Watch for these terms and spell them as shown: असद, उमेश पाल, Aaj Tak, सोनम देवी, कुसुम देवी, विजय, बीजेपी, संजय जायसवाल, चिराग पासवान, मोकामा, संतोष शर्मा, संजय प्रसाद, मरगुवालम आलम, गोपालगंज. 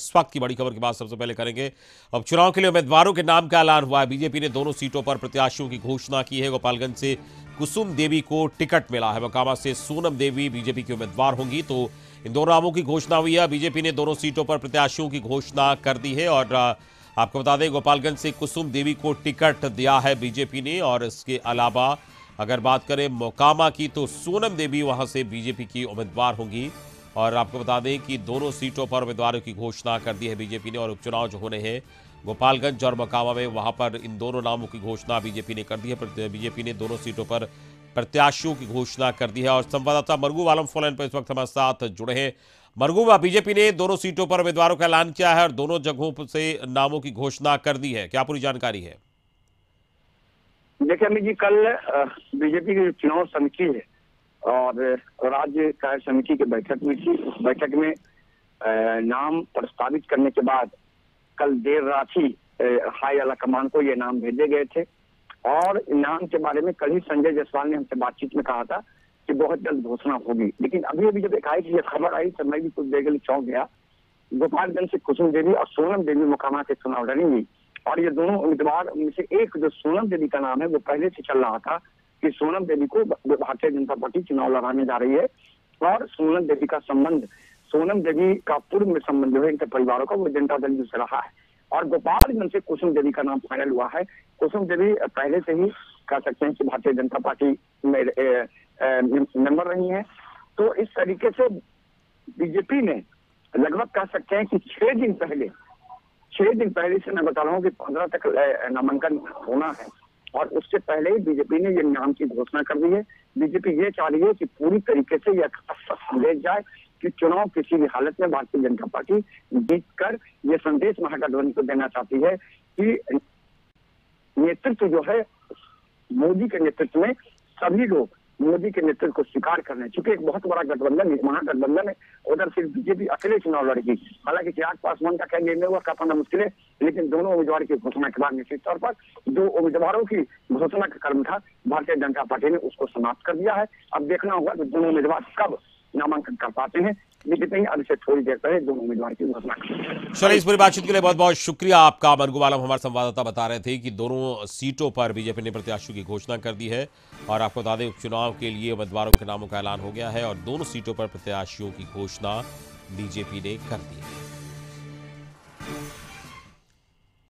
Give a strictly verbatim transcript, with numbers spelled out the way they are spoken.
इस वक्त की बड़ी खबर के बाद सबसे पहले करेंगे अब चुनाव के लिए उम्मीदवारों के नाम का ऐलान हुआ है। बीजेपी ने दोनों सीटों पर प्रत्याशियों की घोषणा की है। गोपालगंज से कुसुम देवी को टिकट मिला है, मोकामा से सोनम देवी बीजेपी की उम्मीदवार होंगी। तो इन दोनों नामों की घोषणा हुई है। बीजेपी ने दोनों सीटों पर प्रत्याशियों की घोषणा कर दी है और आपको बता दें गोपालगंज से कुसुम देवी को टिकट दिया है बीजेपी ने। और इसके अलावा अगर बात करें मोकामा की तो सोनम देवी वहाँ से बीजेपी की उम्मीदवार होंगी। और आपको बता दें कि दोनों सीटों पर उम्मीदवारों की घोषणा कर दी है बीजेपी ने। और उपचुनाव जो होने हैं गोपालगंज और मोकामा में, वहां पर इन दोनों नामों की घोषणा बीजेपी ने कर दी है। बीजेपी ने दोनों सीटों पर प्रत्याशियों की घोषणा कर दी है। और संवाददाता मरगुवालम आलम पर इस वक्त हमारे साथ जुड़े हैं। मरगुवा, बीजेपी ने दोनों सीटों पर उम्मीदवारों का ऐलान किया है और दोनों जगहों से नामों की घोषणा कर दी है, क्या पूरी जानकारी है? देखिए अमित जी, कल बीजेपी की चुनाव समिति है और राज्य कार्य समिति की बैठक हुई थी। उस बैठक में नाम प्रस्तावित करने के बाद कल देर रात ही हाई आला कमान को ये नाम भेजे गए थे। और नाम के बारे में कल ही संजय जायसवाल ने हमसे बातचीत में कहा था कि बहुत जल्द घोषणा होगी। लेकिन अभी अभी जब एक आई ये खबर आई तो मैं भी कुछ देर के लिए चौंक गया। गोपालगंज से कुसुम देवी और सोनम देवी मोकामा के चुनाव लड़ेंगी और ये दोनों उम्मीदवार में से एक जो सोनम देवी का नाम है वो पहले से चल रहा था कि सोनम देवी को भारतीय जनता पार्टी चुनाव लड़ाने जा रही है। और सोनम देवी का संबंध, सोनम देवी का पूर्व में संबंध है इनके परिवारों का, वो जनता दल से रहा है। और गोपालगंज से कुसुम देवी का नाम फाइनल हुआ है। कुसुम देवी पहले से ही कह सकते हैं कि भारतीय जनता पार्टी में मेंबर रही है। तो इस तरीके से बीजेपी ने लगभग कह सकते हैं कि छह दिन पहले छह दिन पहले से मैं बता रहा हूँ कि पंद्रह तक नामांकन होना है और उससे पहले ही बीजेपी ने ये नाम की घोषणा कर दी है। बीजेपी ये चाह रही है कि पूरी तरीके से यह संदेश जाए कि चुनाव किसी भी हालत में भारतीय जनता पार्टी जीत कर ये संदेश महागठबंधन को देना चाहती है कि नेतृत्व जो है मोदी के नेतृत्व में सभी लोग मोदी के नेतृत्व को स्वीकार करना है। चूंकि एक बहुत बड़ा गठबंधन महागठबंधन है, उधर सिर्फ बीजेपी अकेले चुनाव लड़ेगी। हालांकि चिराग पासवान का कहना ये हुआ का पाना मुश्किल है, लेकिन दोनों उम्मीदवार की घोषणा के बाद निश्चित तौर पर दो उम्मीदवारों की घोषणा का क्रम था, भारतीय जनता पार्टी ने उसको समाप्त कर दिया है। अब देखना होगा कि दोनों उम्मीदवार कब नामांकन कर पाते हैं। लेकिन अब से थोड़ी देर पहले दोनों उम्मीदवार की घोषणा की। चलिए, इस पूरी बातचीत के लिए बहुत बहुत शुक्रिया आपका। मरगुवालम हमारे संवाददाता बता रहे थे कि दोनों सीटों पर बीजेपी ने प्रत्याशियों की घोषणा कर दी है और आपको बता दें उपचुनाव के लिए उम्मीदवारों के नामों का ऐलान हो गया है और दोनों सीटों पर प्रत्याशियों की घोषणा बीजेपी ने कर दी है।